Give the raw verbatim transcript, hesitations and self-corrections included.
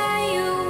by you.